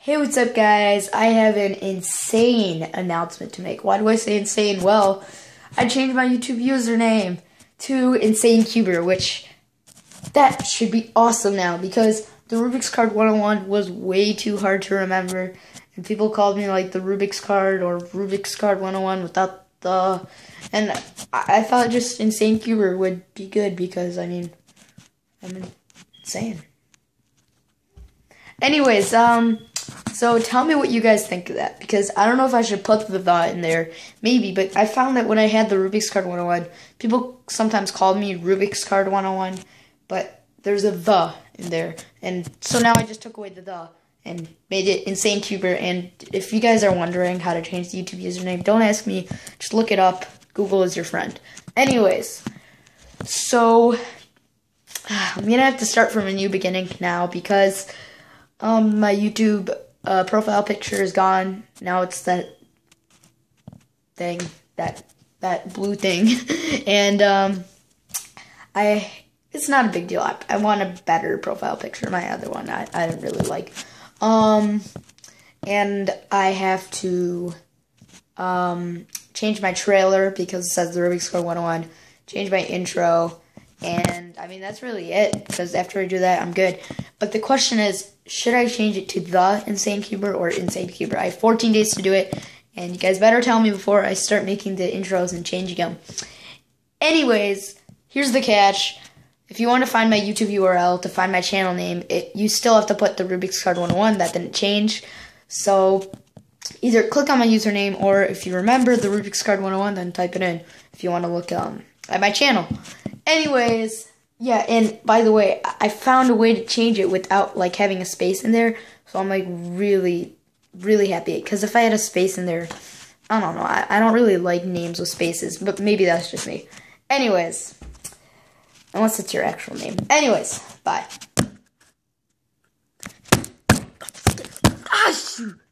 Hey, what's up, guys? I have an insane announcement to make. Why do I say insane? Well, I changed my YouTube username to TheInsaneCuber, which that should be awesome now because the Rubik's Card 101 was way too hard to remember, and people called me like the Rubik's Card or Rubik's Card 101 without the. And I thought just TheInsaneCuber would be good because I mean, I'm insane. Anyways, so tell me what you guys think of that, because I don't know if I should put the thought in there, maybe, but I found that when I had the Rubik's Card 101, people sometimes called me Rubik's Card 101, but there's a the in there, and so now I just took away the and made it TheInsaneCuber, and if you guys are wondering how to change the YouTube username, don't ask me, just look it up, Google is your friend. Anyways, so I'm going to have to start from a new beginning now, because my YouTube profile picture is gone. Now it's that thing, that blue thing, and it's not a big deal. I want a better profile picture. My other one I didn't really like, and I have to change my trailer because it says the Rubik's Card 101. Change my intro. And, I mean, that's really it, because after I do that, I'm good. But the question is, should I change it to TheInsaneCuber or TheInsaneCuber? I have 14 days to do it, and you guys better tell me before I start making the intros and changing them. Anyways, here's the catch. If you want to find my YouTube URL to find my channel name, you still have to put the Rubik's Card 101. That didn't change. So, either click on my username, or if you remember the Rubik's Card 101, then type it in if you want to look at my channel. Anyways, yeah, and by the way, I found a way to change it without, like, having a space in there, so I'm, like, really, really happy, because if I had a space in there, I don't know, I don't really like names with spaces, but maybe that's just me. Anyways, unless it's your actual name. Anyways, bye. Ah, shoot.